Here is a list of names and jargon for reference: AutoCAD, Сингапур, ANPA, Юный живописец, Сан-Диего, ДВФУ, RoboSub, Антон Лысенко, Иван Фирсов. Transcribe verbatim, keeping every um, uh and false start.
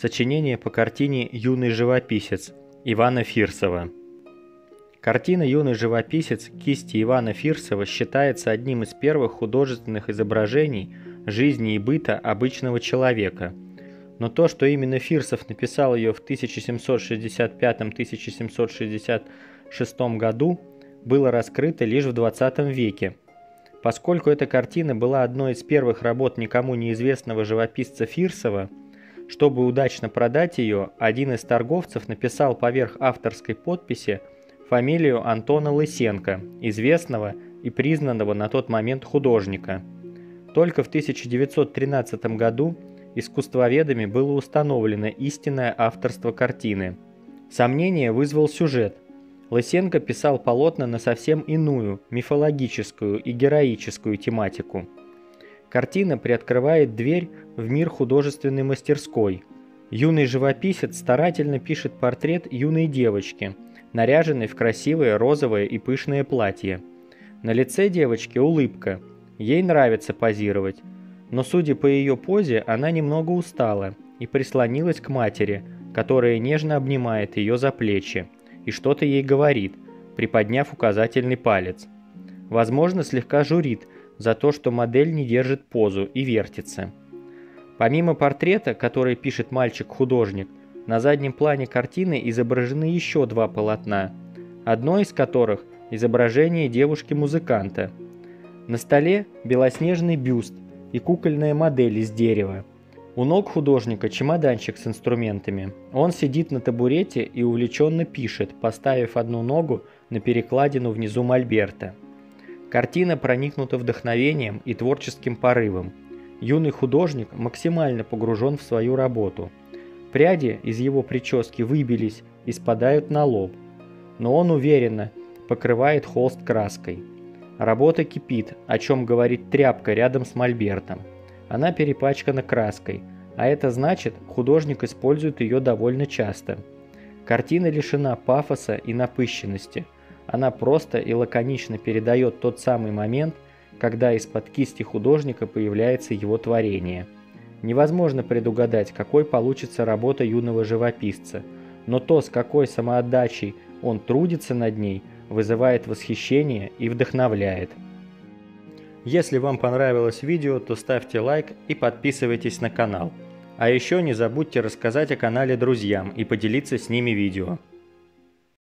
Сочинение по картине «Юный живописец» Ивана Фирсова. Картина «Юный живописец» кисти Ивана Фирсова считается одним из первых художественных изображений жизни и быта обычного человека. Но то, что именно Фирсов написал ее в тысяча семьсот шестьдесят пятом — тысяча семьсот шестьдесят шестом году, было раскрыто лишь в двадцатом веке. Поскольку эта картина была одной из первых работ никому неизвестного живописца Фирсова, чтобы удачно продать ее, один из торговцев написал поверх авторской подписи фамилию Антона Лысенко, известного и признанного на тот момент художника. Только в тысяча девятьсот тринадцатом году искусствоведами было установлено истинное авторство картины. Сомнение вызвал сюжет. Лысенко писал полотна на совсем иную, мифологическую и героическую тематику. Картина приоткрывает дверь в мир художественной мастерской. Юный живописец старательно пишет портрет юной девочки, наряженной в красивое розовое и пышное платье. На лице девочки улыбка, ей нравится позировать, но, судя по ее позе, она немного устала и прислонилась к матери, которая нежно обнимает ее за плечи и что-то ей говорит, приподняв указательный палец. Возможно, слегка журит за то, что модель не держит позу и вертится. Помимо портрета, который пишет мальчик-художник, на заднем плане картины изображены еще два полотна, одно из которых – изображение девушки-музыканта. На столе белоснежный бюст и кукольная модель из дерева. У ног художника чемоданчик с инструментами. Он сидит на табурете и увлеченно пишет, поставив одну ногу на перекладину внизу мольберта. Картина проникнута вдохновением и творческим порывом. Юный художник максимально погружен в свою работу. Пряди из его прически выбились и спадают на лоб, но он уверенно покрывает холст краской. Работа кипит, о чем говорит тряпка рядом с мольбертом. Она перепачкана краской, а это значит, художник использует ее довольно часто. Картина лишена пафоса и напыщенности. Она просто и лаконично передает тот самый момент, когда из-под кисти художника появляется его творение. Невозможно предугадать, какой получится работа юного живописца, но то, с какой самоотдачей он трудится над ней, вызывает восхищение и вдохновляет. Если вам понравилось видео, то ставьте лайк и подписывайтесь на канал. А еще не забудьте рассказать о канале друзьям и поделиться с ними видео.